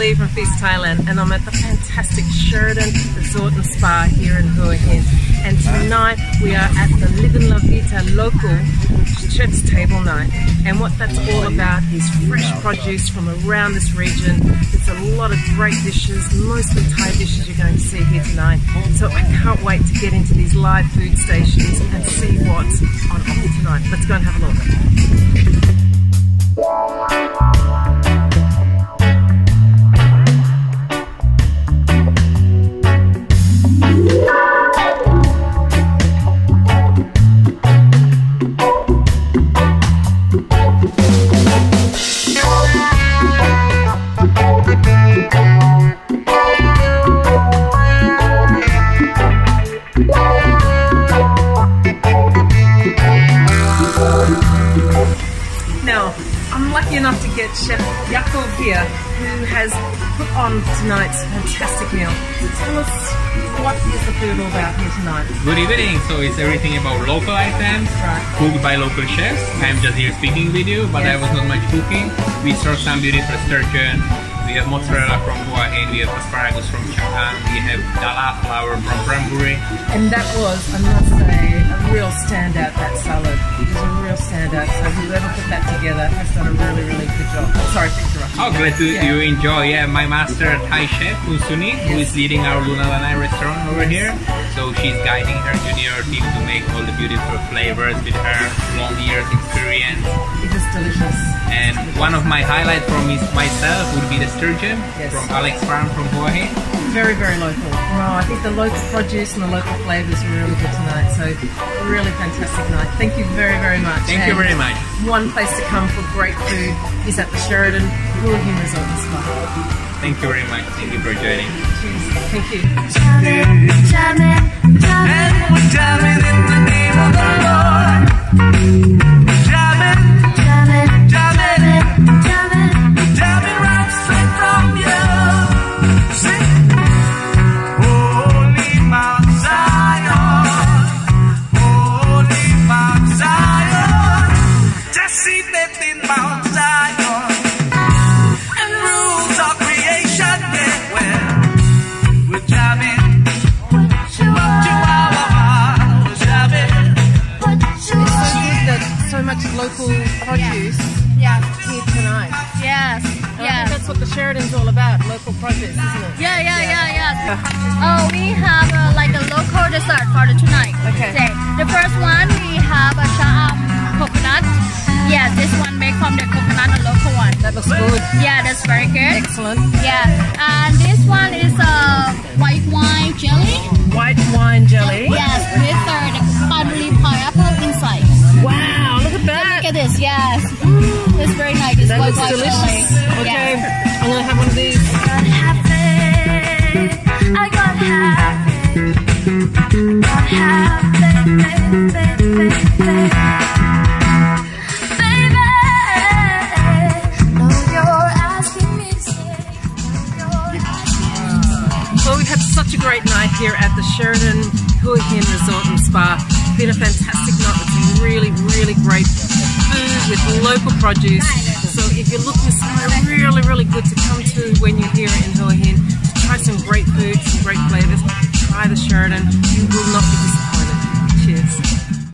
Leigh from Feast Thailand, and I'm at the fantastic Sheraton Resort and Spa here in Hua Hin. And tonight we are at the Living La Vita local chef's table night. And what that's all about is fresh produce from around this region. It's a lot of great dishes, mostly Thai dishes you're going to see here tonight. So I can't wait to get into these live food stations and see what's on offer tonight. Let's go and have a look. Enough to get Chef Jakub here, who has put on tonight's fantastic meal. Tell us, what is the food all about here tonight? Good evening. So it's everything about local items, cooked by local chefs. I'm just here speaking with you, but yes. I was not much cooking. We serve some beautiful sturgeon. We have mozzarella from Boahe, we have asparagus from Cha'am, we have Dalah flour from Bramburi. And that was, I must say, a real standout, that salad. It was a real standout, so whoever put that together has done a really, really good job. Sorry for interrupting. Oh, glad you enjoy. Yeah, my master Thai chef, Sunee, who is leading our Lunalanai restaurant over here. So she's guiding her junior team to make all the beautiful flavors with her long years experience. It is delicious. And one of my highlights from myself would be the sturgeon from Alex Farm from Boahe. Very, very local. Wow, I think the local produce and the local flavours were really good tonight. So, really fantastic night. Thank you very, very much. Thank you very much. One place to come for great food is at the Sheraton Hua Hin Resort & Spa. Thank you very much. Thank you for joining. Cheers. Thank you. And we're jamming in the name of the Lord. Jamming, jamming, jamming, jamming. Local produce here tonight. Yes, yes. I think that's what the Sheraton's all about, local produce, isn't it? Yeah, yeah, yeah, yeah. Oh, we have like a local dessert for tonight. Okay. Today. The first one, we have a cha'am coconut. Yeah, this one made from the coconut, a local one. That looks good. Yeah, that's very good. Excellent. Yeah, and this one is a white wine jelly. White wine jelly? Yes, with the spongy pineapple inside. Wow, look at that! Look at this, yes. It's very nice. It's that looks delicious. Jelly. Okay, yeah. I'm gonna have one of these. I got happy. Baby, no, you're asking me. Well, we've had such a great night here at the Sheraton Hua Hin Resort and Spa. It's been a fantastic night with some really, really great food with local produce. So if you're looking for somewhere really, really good to come to when you're here in Hua Hin, to try some great food, some great flavours, try the Sheraton. You will not be disappointed.